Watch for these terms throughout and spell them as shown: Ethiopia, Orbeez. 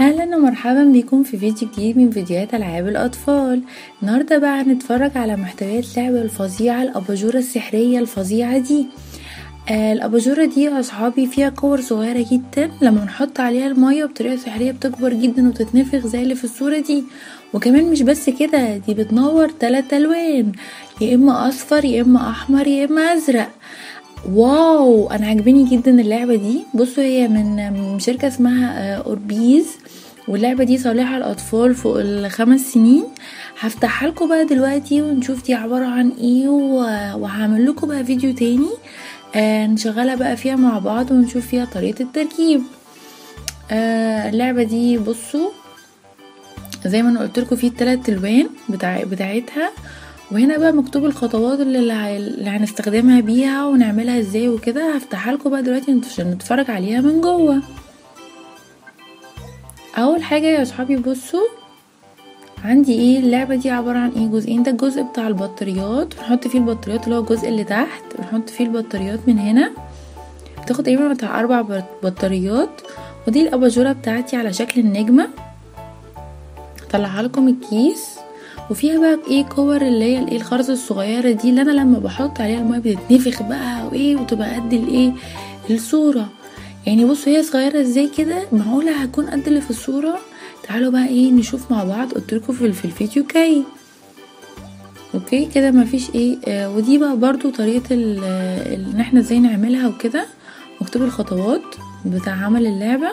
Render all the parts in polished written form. اهلا ومرحبا بيكم في فيديو جديد من فيديوهات العاب الاطفال. النهارده بقى هنتفرج على محتويات لعبه الفظيعه الاباجوره السحريه الفظيعه دي. الاباجوره دي يا اصحابي فيها كور صغيره جدا، لما نحط عليها الميه بطريقه سحريه بتكبر جدا وتتنفخ زي اللي في الصوره دي. وكمان مش بس كده، دي بتنور 3 الوان، يا اما اصفر يا اما احمر يا اما ازرق. واو، انا عجباني جدا اللعبه دي. بصوا هي من شركه اسمها اوربيز، واللعبه دي صالحه للاطفال فوق ال5 سنين. هفتحها لكم بقى دلوقتي ونشوف دي عباره عن ايه، وهعمل لكم بقى فيديو تاني نشغلها بقى فيها مع بعض ونشوف فيها طريقه التركيب. اللعبه دي بصوا زي ما انا قلت لكم في 3 الوان بتاعتها، وهنا بقى مكتوب الخطوات اللي هنستخدمها بيها ونعملها ازاي وكده. هفتحها لكم بقى دلوقتي نتفرج عليها من جوه. اول حاجه يا صحابي بصوا عندي ايه. اللعبه دي عباره عن ايه، جزئين. ده الجزء بتاع البطاريات، بنحط فيه البطاريات اللي هو الجزء اللي تحت، بنحط فيه البطاريات من هنا، بتاخد تقريبا بتاع 4 بطاريات. ودي الاباجوره بتاعتي على شكل النجمه، هطلعها لكم الكيس. وفيها بقى ايه كور اللي هي الايه الخرزه الصغيره دي، اللي انا لما بحط عليها الميه بتتنفخ بقى وايه وتبقى قد الايه الصوره. يعني بصوا هي صغيره ازاي كده، معقوله هتكون قد اللي في الصوره؟ تعالوا بقى ايه نشوف مع بعض. قلت لكم في الفيديو كاي اوكي كده مفيش ايه. ودي بقى برضو طريقه ان احنا ازاي نعملها وكده، مكتوب الخطوات بتاع عمل اللعبه.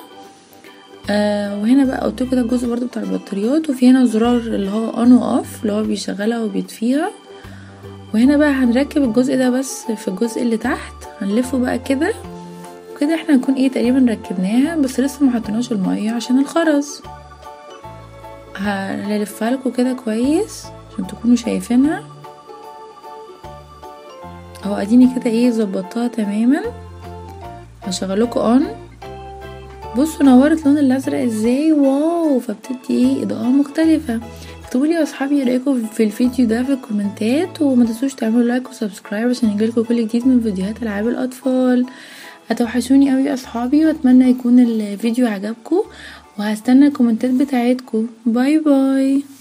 وهنا بقى قلت لكم ده الجزء برضو بتاع البطاريات، وفي هنا زرار اللي هو اون واوف اللي هو بيشغلها وبيطفيها. وهنا بقى هنركب الجزء ده بس في الجزء اللي تحت، هنلفه بقى كده وكده. احنا هنكون ايه تقريبا ركبناها، بس لسه محطناش الميه عشان الخرز. هلفها لكم كده كويس عشان تكونوا شايفينها اهو. اديني كده ايه ظبطتها تماما. هشغل لكم اون، بصوا نورت لون الازرق ازاي، واو، فبتدي ايه اضاءه مختلفه. اكتبوا لي يا اصحابي رايكم في الفيديو ده في الكومنتات، وما تنسوش تعملوا لايك وسبسكرايب عشان يجيلكم كل جديد من فيديوهات العاب الاطفال. هتوحشوني قوي يا اصحابي، واتمنى يكون الفيديو عجبكم، وهستنى الكومنتات بتاعتكم. باي باي.